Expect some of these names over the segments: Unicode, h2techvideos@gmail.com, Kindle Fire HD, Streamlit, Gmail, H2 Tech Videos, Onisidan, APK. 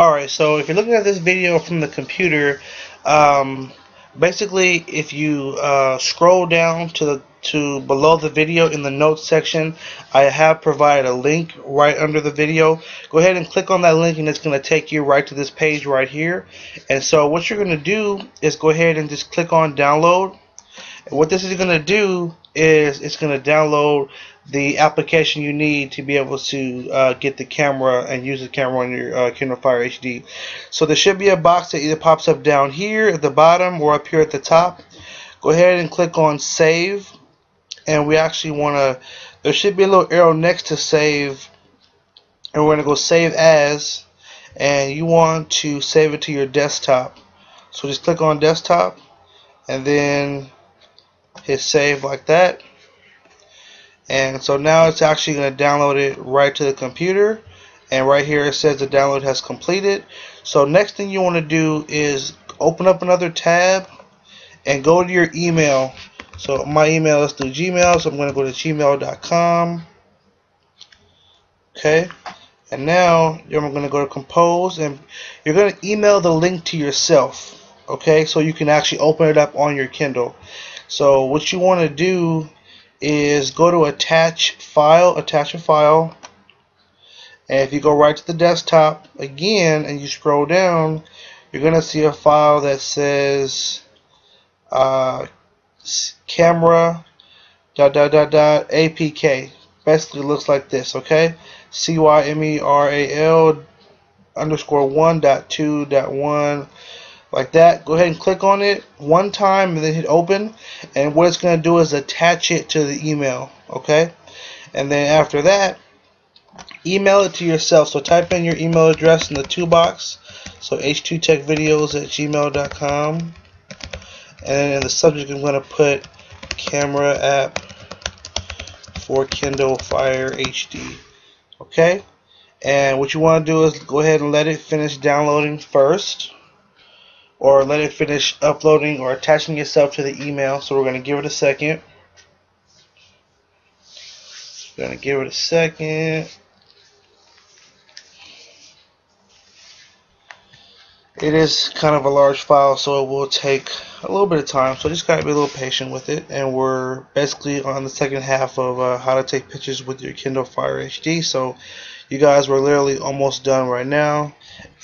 Alright, so if you're looking at this video from the computer, basically if you scroll down to below the video in the notes section, I have provided a link right under the video. Go ahead and click on that link and it's going to take you right to this page right here. And so what you're going to do is go ahead and just click on download. And what this is going to do is it's going to download the application you need to be able to get the camera and use the camera on your Kindle Fire HD. So there should be a box that either pops up down here at the bottom or up here at the top. Go ahead and click on save, and we actually want to, there should be a little arrow next to save, and we're going to go save as, and you want to save it to your desktop. So just click on desktop and then hit save like that. And so now it's actually going to download it right to the computer, and right here it says the download has completed. So next thing you want to do is open up another tab and go to your email. So my email is through Gmail, so I'm going to go to gmail.com. okay, and now I'm going to go to compose, and you're going to email the link to yourself, okay, so you can actually open it up on your Kindle. So what you want to do is go to attach a file, and if you go right to the desktop again and you scroll down, you're gonna see a file that says camera .apk. Basically looks like this, okay, cymeral_1.2.1, like that. Go ahead and click on it one time and then hit open, and what it's going to do is attach it to the email, okay, and then after that email it to yourself. So type in your email address in the to box, so h2techvideos@gmail.com, and then in the subject I'm going to put camera app for Kindle Fire HD, okay. And what you want to do is go ahead and let it finish downloading first, or let it finish uploading or attaching yourself to the email. So we're going to give it a second. It is kind of a large file, so it will take a little bit of time, so just got to be a little patient with it. And we're basically on the second half of how to take pictures with your Kindle Fire HD. So you guys were literally almost done right now,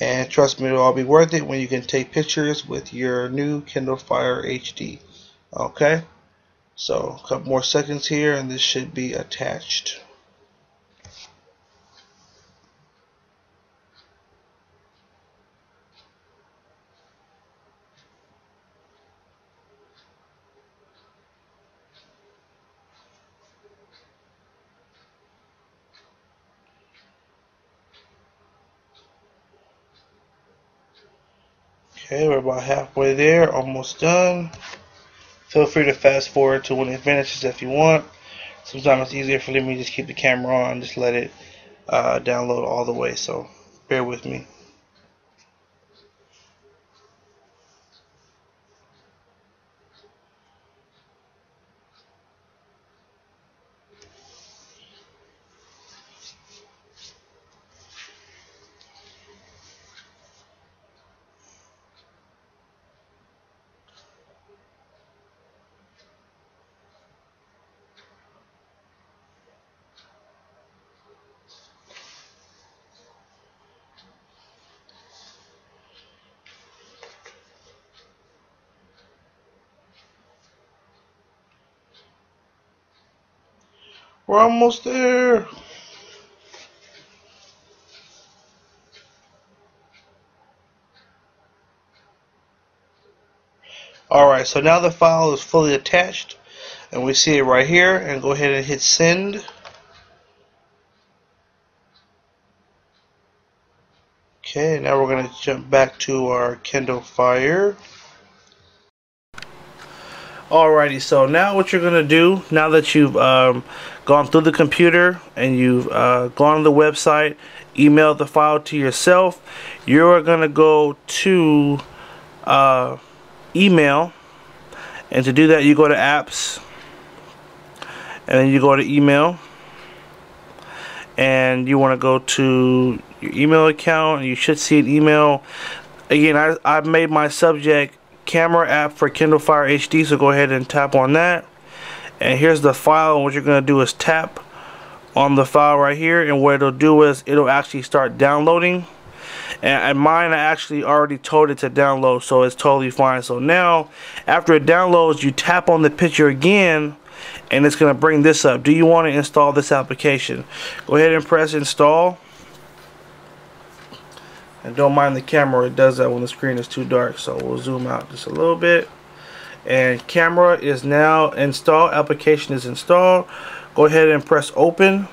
and trust me, it'll all be worth it when you can take pictures with your new Kindle Fire HD. Okay, so a couple more seconds here and this should be attached. Okay, we're about halfway there, almost done. Feel free to fast forward to when it finishes if you want. Sometimes it's easier for me to just keep the camera on, just let it download all the way, so bear with me. We're almost there. Alright, so now the file is fully attached, and we see it right here, and go ahead and hit send. Okay, now we're going to jump back to our Kindle Fire. Alrighty, so now what you're going to do, now that you've gone through the computer and you've gone to the website, emailed the file to yourself, you're going to go to email, and to do that you go to apps, and then you go to email, and you want to go to your email account, and you should see an email. Again, I made my subject camera app for Kindle Fire HD, so go ahead and tap on that. And here's the file, and what you're going to do is tap on the file right here, and what it'll do is it'll actually start downloading. And mine, I actually already told it to download, so it's totally fine. So now, after it downloads, you tap on the picture again, and it's going to bring this up. Do you want to install this application? Go ahead and press install. And don't mind the camera, it does that when the screen is too dark. So we'll zoom out just a little bit. And camera is now installed, application is installed. Go ahead and press open.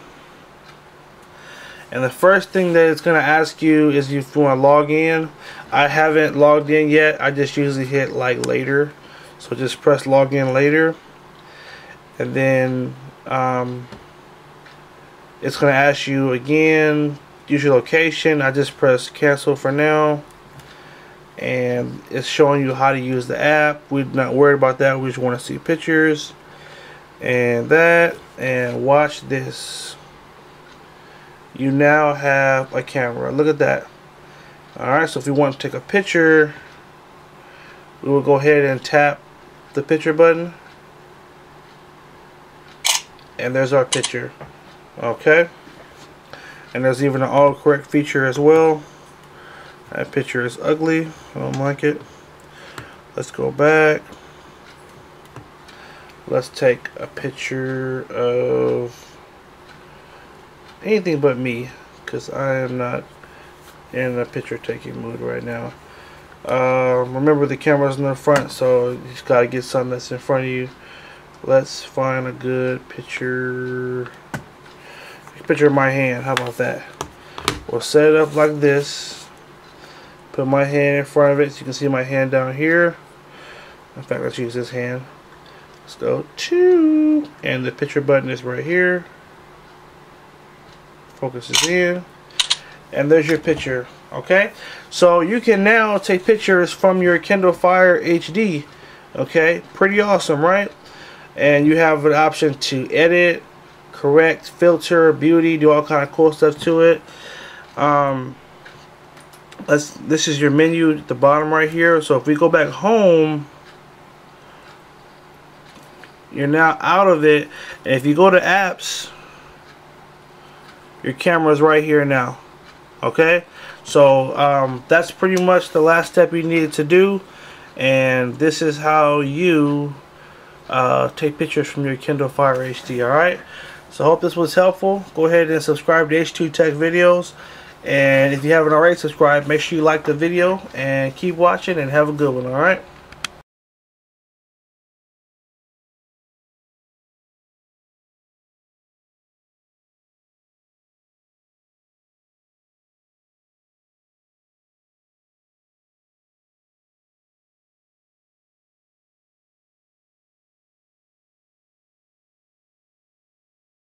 And the first thing that it's going to ask you is if you want to log in. I haven't logged in yet. I just usually hit like later. So just press log in later. And then it's going to ask you again, use your location. I just press cancel for now. And it's showing you how to use the app. We're not worried about that. We just want to see pictures. And that. And watch this. You now have a camera. Look at that. Alright, so if you want to take a picture, we will go ahead and tap the picture button. And there's our picture. Okay. And there's even an autocorrect feature as well. That picture is ugly. I don't like it. Let's go back. Let's take a picture of anything but me, because I am not in a picture taking mood right now. Remember, the camera's in the front, so you just gotta get something that's in front of you. Let's find a good picture. Picture of my hand, how about that? We'll set it up like this. Put my hand in front of it so you can see my hand down here. In fact, let's use this hand. Let's go to, and the picture button is right here. Focuses in, and there's your picture. Okay, so you can now take pictures from your Kindle Fire HD. Okay, pretty awesome, right? And you have an option to edit, correct, filter, beauty, do all kind of cool stuff to it. This is your menu at the bottom right here. So if we go back home, you're now out of it. And if you go to apps, your camera's right here now. Okay, so that's pretty much the last step you needed to do, and this is how you take pictures from your Kindle Fire HD. Alright, so I hope this was helpful. Go ahead and subscribe to H2 Tech Videos, and if you haven't already subscribed, make sure you like the video and keep watching, and have a good one. Alright.